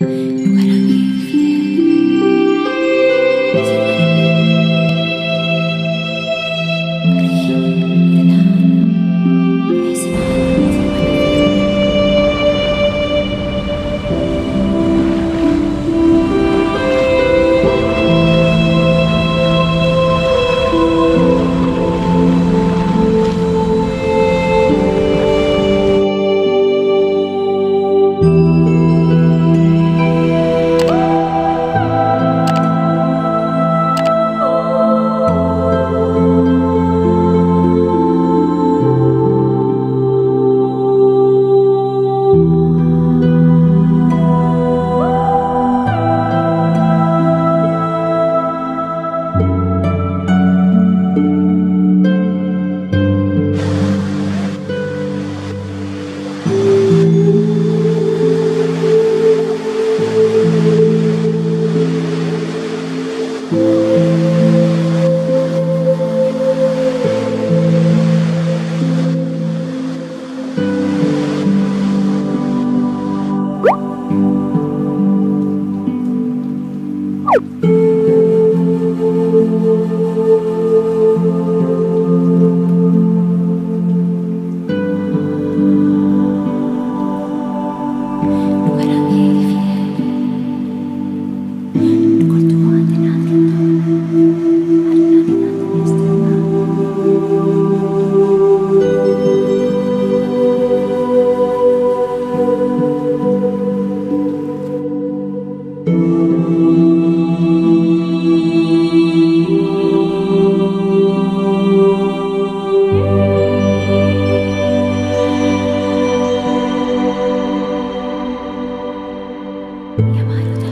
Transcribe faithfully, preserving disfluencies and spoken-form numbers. You're